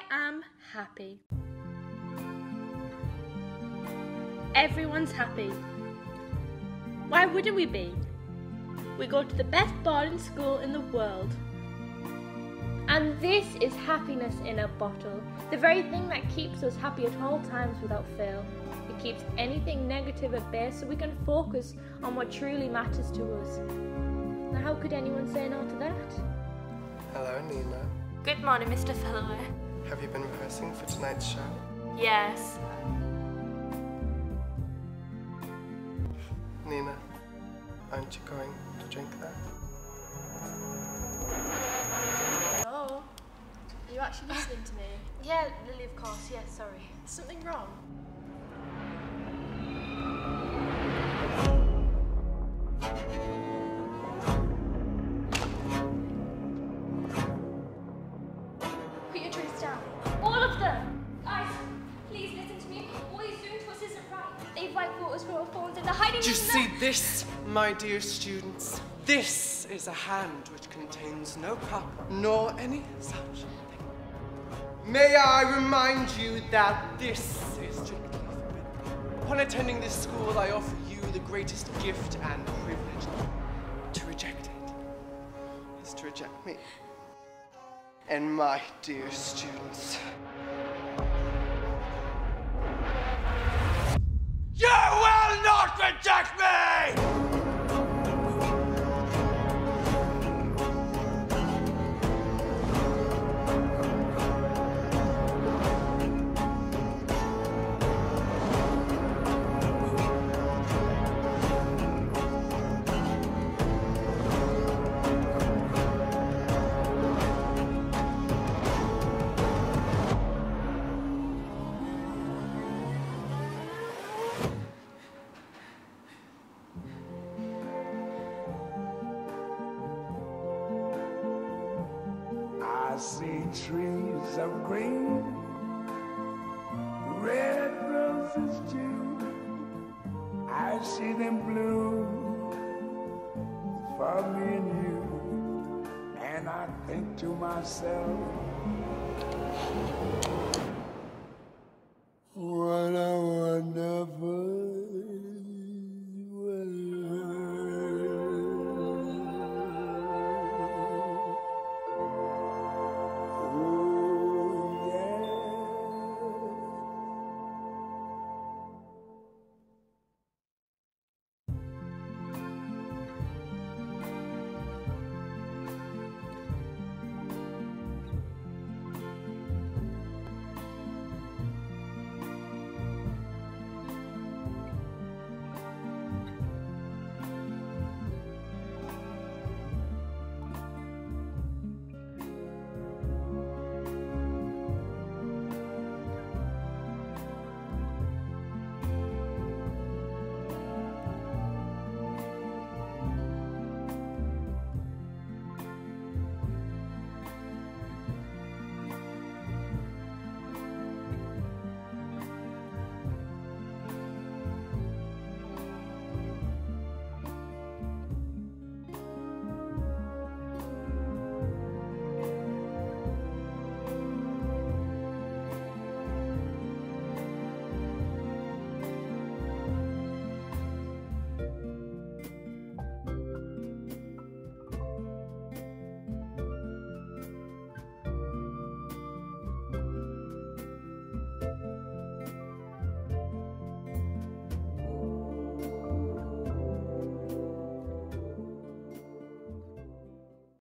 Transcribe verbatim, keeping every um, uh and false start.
I am happy. Everyone's happy. Why wouldn't we be? We go to the best boarding school in the world. And this is happiness in a bottle, the very thing that keeps us happy at all times without fail. It keeps anything negative at bay so we can focus on what truly matters to us. Now how could anyone say no to that? Hello, Nina. Good morning, Mister Felloway. Have you been rehearsing for tonight's show? Yes. Nina, aren't you going to drink that? Hello? Are you actually listening to me? Yeah, Lily, of course. Yeah, sorry. Is something wrong? Put your drinks down. All of them! Guys, please listen to me. What he's doing to us isn't right. They've wiped us from our phones and they're hiding. Do you see this, my dear students? This is a hand which contains no cup, nor any such thing. May I remind you that this is strictly forbidden. Upon attending this school, I offer you the greatest gift and privilege. To reject it is to reject me. And my dear students, you will not reject me! I see trees of green, red roses too. I see them bloom for me and you. And I think to myself,